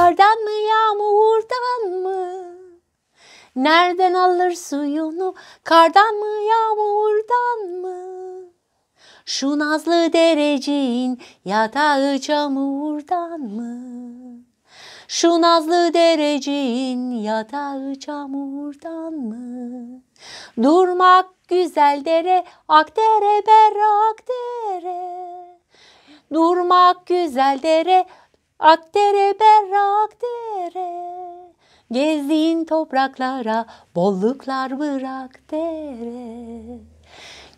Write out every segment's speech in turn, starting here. Kardan mı yağmurdan mı? Nereden alır suyunu? Kardan mı yağmurdan mı? Şu nazlı derecin yatağı çamurdan mı? Şu nazlı derecin yatağı çamurdan mı? Durmak güzel dere, ak dere, berrak dere. Durmak güzel dere, ak dere, berrak dere. Gezdiğin topraklara bolluklar bırak dere.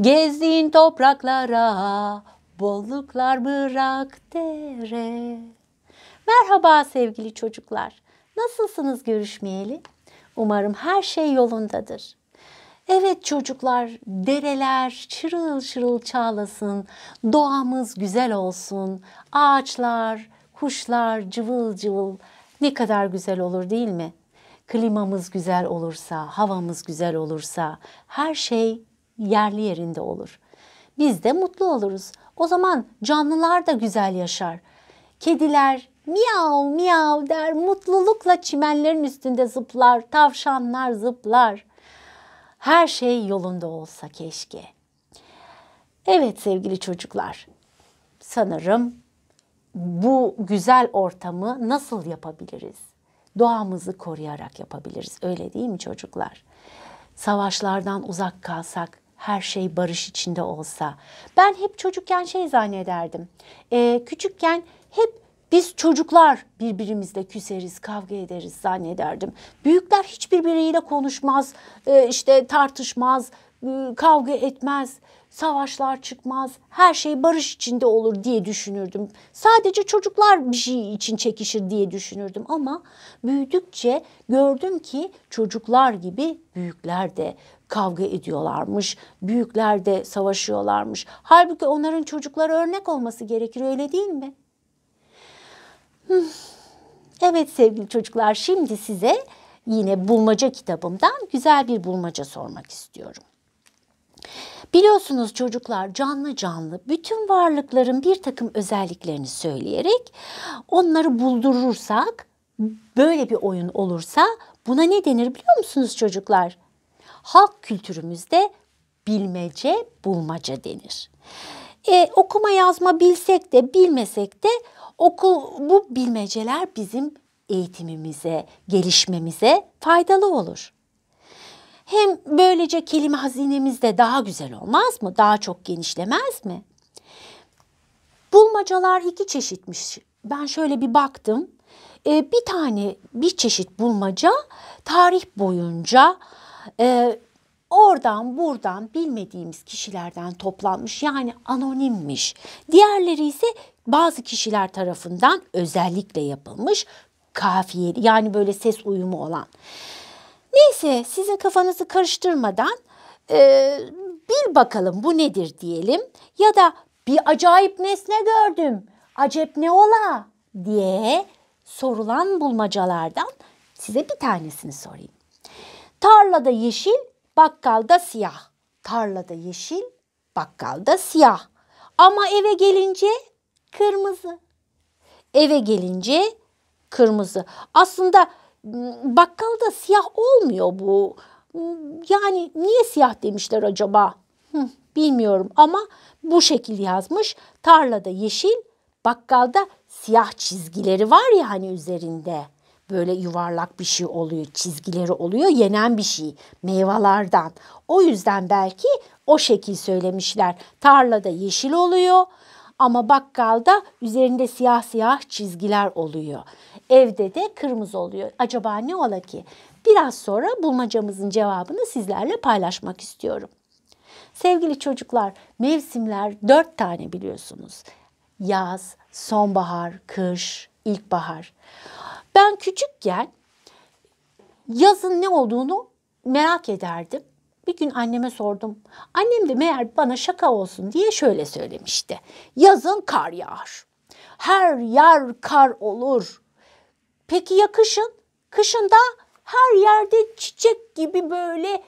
Gezdiğin topraklara bolluklar bırak dere. Merhaba sevgili çocuklar. Nasılsınız görüşmeyeli? Umarım her şey yolundadır. Evet çocuklar, dereler şırıl şırıl çağlasın, doğamız güzel olsun, ağaçlar, kuşlar cıvıl cıvıl, ne kadar güzel olur değil mi? Klimamız güzel olursa, havamız güzel olursa her şey yerli yerinde olur. Biz de mutlu oluruz. O zaman canlılar da güzel yaşar. Kediler miyav miyav der, mutlulukla çimenlerin üstünde zıplar, tavşanlar zıplar. Her şey yolunda olsa keşke. Evet sevgili çocuklar, sanırım bu güzel ortamı nasıl yapabiliriz? Doğamızı koruyarak yapabiliriz, öyle değil mi çocuklar? Savaşlardan uzak kalsak, her şey barış içinde olsa. Ben hep çocukken şey zannederdim, küçükken hep biz çocuklar birbirimizle küseriz, kavga ederiz zannederdim. Büyükler hiç birbiriyle konuşmaz, işte tartışmaz, kavga etmez, savaşlar çıkmaz, her şey barış içinde olur diye düşünürdüm. Sadece çocuklar bir şey için çekişir diye düşünürdüm ama büyüdükçe gördüm ki çocuklar gibi büyükler de kavga ediyorlarmış, büyükler de savaşıyorlarmış. Halbuki onların çocuklara örnek olması gerekir, öyle değil mi? Evet sevgili çocuklar, şimdi size yine bulmaca kitabımdan güzel bir bulmaca sormak istiyorum. Biliyorsunuz çocuklar, canlı canlı bütün varlıkların bir takım özelliklerini söyleyerek onları buldurursak, böyle bir oyun olursa buna ne denir biliyor musunuz çocuklar? Halk kültürümüzde bilmece bulmaca denir. Okuma yazma bilsek de bilmesek de bu bilmeceler bizim eğitimimize, gelişmemize faydalı olur. Hem böylece kelime hazinemiz de daha güzel olmaz mı? Daha çok genişlemez mi? Bulmacalar iki çeşitmiş. Ben şöyle bir baktım. Bir çeşit bulmaca tarih boyunca oradan buradan bilmediğimiz kişilerden toplanmış, yani anonimmiş. Diğerleri ise bazı kişiler tarafından özellikle yapılmış, kafiyeli, yani böyle ses uyumu olan. Neyse, sizin kafanızı karıştırmadan bil bakalım bu nedir diyelim. Ya da bir acayip nesne gördüm, acep ne ola diye sorulan bulmacalardan size bir tanesini sorayım. Tarlada yeşil, bakkalda siyah. Tarlada yeşil, bakkalda siyah. Ama eve gelince kırmızı. Eve gelince kırmızı. Aslında bakkalda siyah olmuyor bu. Yani niye siyah demişler acaba? Bilmiyorum ama bu şekil yazmış. Tarlada yeşil, bakkalda siyah çizgileri var ya hani üzerinde. Böyle yuvarlak bir şey oluyor, çizgileri oluyor, yenen bir şey meyvelerden. O yüzden belki o şekil söylemişler. Tarlada yeşil oluyor ama bakkalda üzerinde siyah siyah çizgiler oluyor. Evde de kırmızı oluyor. Acaba ne ola ki? Biraz sonra bulmacamızın cevabını sizlerle paylaşmak istiyorum. Sevgili çocuklar, mevsimler 4 tane biliyorsunuz. Yaz, sonbahar, kış, ilkbahar. Ben küçükken yazın ne olduğunu merak ederdim. Bir gün anneme sordum. Annem de meğer bana şaka olsun diye şöyle söylemişti. Yazın kar yağar. Her yer kar olur. Peki ya kışın? Kışın da her yerde çiçek gibi böyle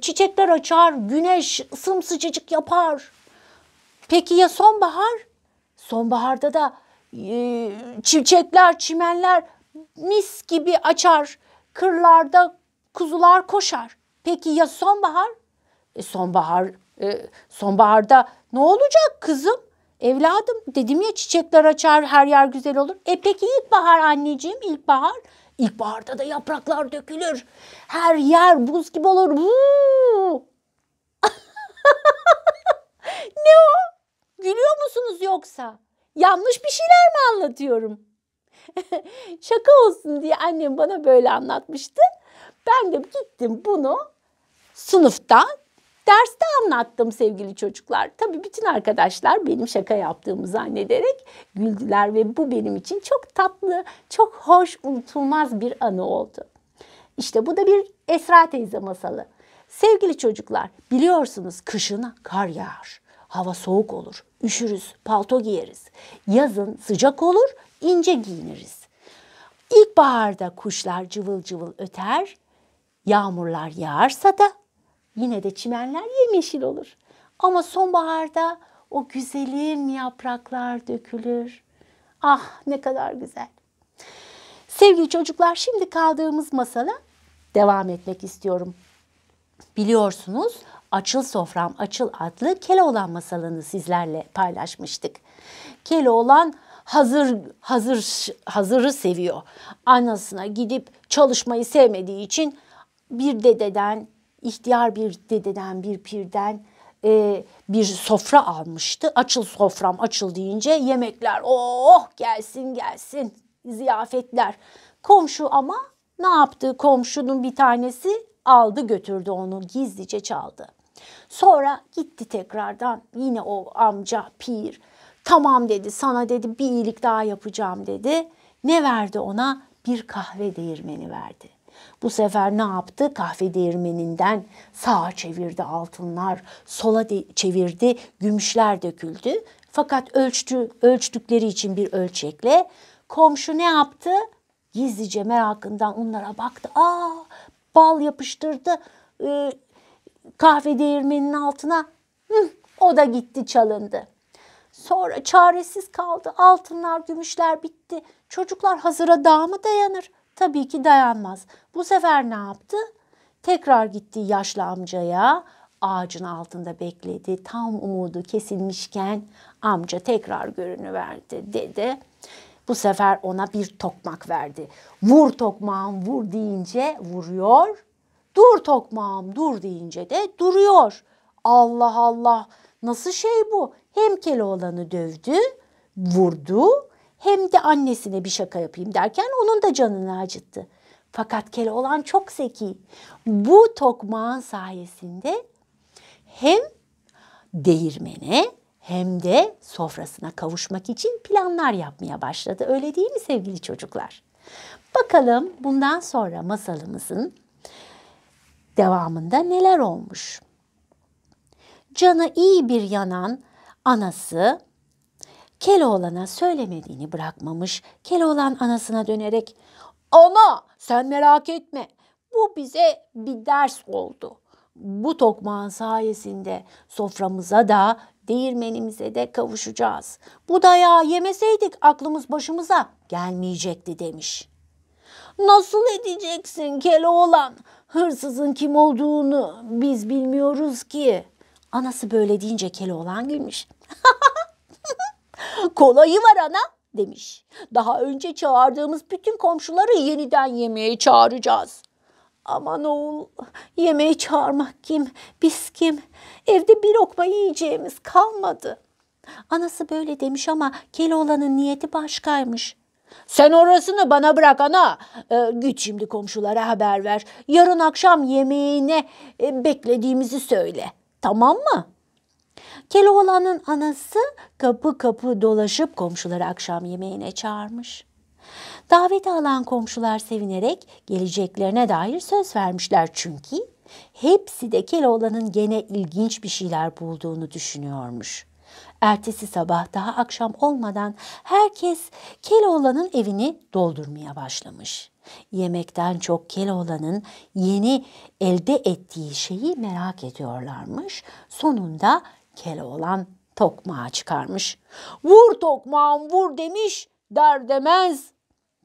çiçekler açar. Güneş sımsıcacık yapar. Peki ya sonbahar? Sonbaharda da çiçekler, çimenler mis gibi açar. Kırlarda kuzular koşar. Peki ya sonbahar? Sonbaharda ne olacak kızım? Evladım, dedim ya çiçekler açar, her yer güzel olur. Peki ilkbahar anneciğim, ilkbahar? İlkbaharda da yapraklar dökülür. Her yer buz gibi olur. Ne o? Gülüyor musunuz yoksa? Yanlış bir şeyler mi anlatıyorum? Şaka olsun diye annem bana böyle anlatmıştı. Ben de gittim bunu sınıfta, derste anlattım sevgili çocuklar. Tabii bütün arkadaşlar benim şaka yaptığımı zannederek güldüler ve bu benim için çok tatlı, çok hoş, unutulmaz bir anı oldu. İşte bu da bir Esra teyze masalı. Sevgili çocuklar, biliyorsunuz kışın kar yağar, hava soğuk olur, üşürüz, palto giyeriz. Yazın sıcak olur, ince giyiniriz. İlkbaharda kuşlar cıvıl cıvıl öter, yağmurlar yağarsa da yine de çimenler yemyeşil olur. Ama sonbaharda o güzelim yapraklar dökülür. Ah, ne kadar güzel. Sevgili çocuklar, şimdi kaldığımız masala devam etmek istiyorum. Biliyorsunuz Açıl Sofram Açıl adlı Keloğlan masalını sizlerle paylaşmıştık. Keloğlan hazırı seviyor. Anasına gidip çalışmayı sevmediği için bir dededen, ihtiyar bir dededen, bir pirden bir sofra almıştı. Açıl sofram açıl deyince yemekler oh gelsin gelsin, ziyafetler. Komşu ama ne yaptı? Komşunun bir tanesi aldı götürdü onu, gizlice çaldı. Sonra gitti tekrardan yine o amca pir. Tamam dedi, sana dedi bir iyilik daha yapacağım dedi. Ne verdi ona? Bir kahve değirmeni verdi. Bu sefer ne yaptı? Kahve değirmeninden sağa çevirdi altınlar, sola çevirdi, gümüşler döküldü. Fakat ölçtükleri için bir ölçekle. Komşu ne yaptı? Gizlice merakından onlara baktı. Aa, bal yapıştırdı kahve değirmeninin altına. O da gitti, çalındı. Sonra çaresiz kaldı. Altınlar, gümüşler bitti. Çocuklar hazıra daha mı dayanır? Tabii ki dayanmaz. Bu sefer ne yaptı? Tekrar gitti yaşlı amcaya. Ağacın altında bekledi. Tam umudu kesilmişken amca tekrar görünüverdi dedi. Bu sefer ona bir tokmak verdi. Vur tokmağım vur deyince vuruyor. Dur tokmağım dur deyince de duruyor. Allah Allah, nasıl şey bu? Hem Keloğlan'ı dövdü, vurdu, hem de annesine bir şaka yapayım derken onun da canını acıttı. Fakat Keloğlan çok zeki. Bu tokmağın sayesinde hem değirmene hem de sofrasına kavuşmak için planlar yapmaya başladı. Öyle değil mi sevgili çocuklar? Bakalım bundan sonra masalımızın devamında neler olmuş? Canı iyi bir yanan anası Keloğlan'a söylemediğini bırakmamış. Keloğlan anasına dönerek, "Ana, sen merak etme. Bu bize bir ders oldu. Bu tokmağın sayesinde soframıza da değirmenimize de kavuşacağız. Bu dayağı yemeseydik aklımız başımıza gelmeyecekti" demiş. "Nasıl edeceksin Keloğlan? Hırsızın kim olduğunu biz bilmiyoruz ki." Anası böyle deyince Keloğlan gülmüş. "Kolayı var ana" demiş. "Daha önce çağırdığımız bütün komşuları yeniden yemeğe çağıracağız." "Aman oğul, yemeğe çağırmak kim, biz kim? Evde bir lokma yiyeceğimiz kalmadı." Anası böyle demiş ama Keloğlan'ın niyeti başkaymış. "Sen orasını bana bırak ana. Git şimdi komşulara haber ver. Yarın akşam yemeğine beklediğimizi söyle. Tamam mı?" Keloğlan'ın anası kapı kapı dolaşıp komşuları akşam yemeğine çağırmış. Daveti alan komşular sevinerek geleceklerine dair söz vermişler, çünkü hepsi de Keloğlan'ın gene ilginç bir şeyler bulduğunu düşünüyormuş. Ertesi sabah daha akşam olmadan herkes Keloğlan'ın evini doldurmaya başlamış. Yemekten çok Keloğlan'ın yeni elde ettiği şeyi merak ediyorlarmış. Sonunda Keloğlan tokmağı çıkarmış. "Vur tokmağım vur" demiş, der demez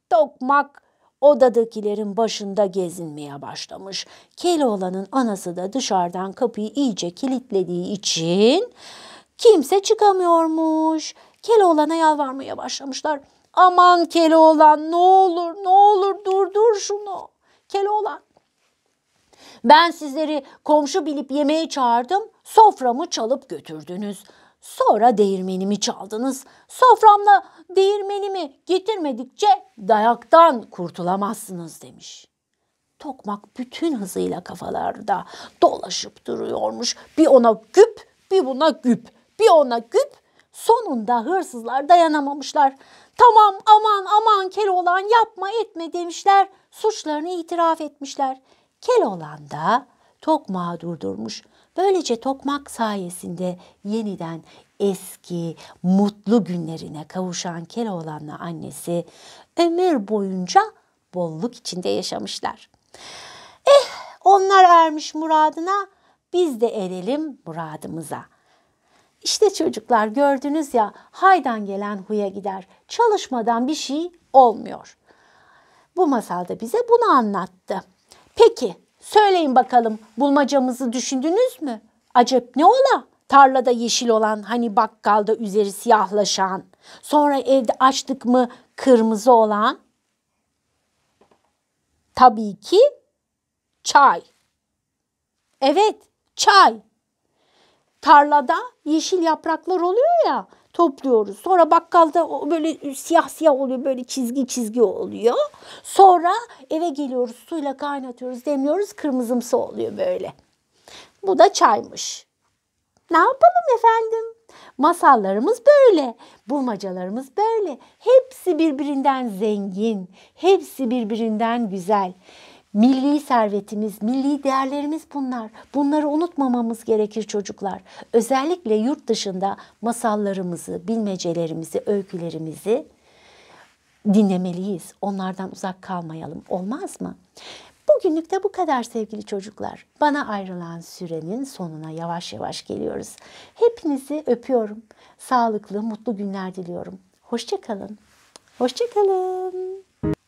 tokmak odadakilerin başında gezinmeye başlamış. Keloğlan'ın anası da dışarıdan kapıyı iyice kilitlediği için kimse çıkamıyormuş. Keloğlan'a yalvarmaya başlamışlar. "Aman Keloğlan, ne olur ne olur durdur şunu. Keloğlan, ben sizleri komşu bilip yemeğe çağırdım, soframı çalıp götürdünüz. Sonra değirmenimi çaldınız. Soframla değirmenimi getirmedikçe dayaktan kurtulamazsınız" demiş. Tokmak bütün hızıyla kafalarda dolaşıp duruyormuş. Bir ona güp, bir buna güp, bir ona güp. Sonunda hırsızlar dayanamamışlar. "Tamam, aman aman Keloğlan, yapma etme" demişler. Suçlarını itiraf etmişler. Keloğlan da tokmağı durdurmuş. Böylece tokmak sayesinde yeniden eski mutlu günlerine kavuşan Keloğlan'la annesi ömür boyunca bolluk içinde yaşamışlar. Onlar ermiş muradına, biz de erelim muradımıza. İşte çocuklar, gördünüz ya, haydan gelen huya gider. Çalışmadan bir şey olmuyor. Bu masal da bize bunu anlattı. Peki, söyleyin bakalım, bulmacamızı düşündünüz mü? Acep ne ola? Tarlada yeşil olan, hani bakkalda üzeri siyahlaşan. Sonra evde açtık mı kırmızı olan? Tabii ki çay. Evet, çay. Tarlada yeşil yapraklar oluyor ya, topluyoruz. Sonra bakkalda böyle siyah siyah oluyor, böyle çizgi çizgi oluyor. Sonra eve geliyoruz, suyla kaynatıyoruz, demliyoruz, kırmızımsı oluyor böyle. Bu da çaymış. Ne yapalım efendim? Masallarımız böyle, bulmacalarımız böyle. Hepsi birbirinden zengin, hepsi birbirinden güzel. Milli servetimiz, milli değerlerimiz bunlar. Bunları unutmamamız gerekir çocuklar. Özellikle yurt dışında masallarımızı, bilmecelerimizi, öykülerimizi dinlemeliyiz. Onlardan uzak kalmayalım. Olmaz mı? Bugünlük de bu kadar sevgili çocuklar. Bana ayrılan sürenin sonuna yavaş yavaş geliyoruz. Hepinizi öpüyorum. Sağlıklı, mutlu günler diliyorum. Hoşça kalın. Hoşça kalın.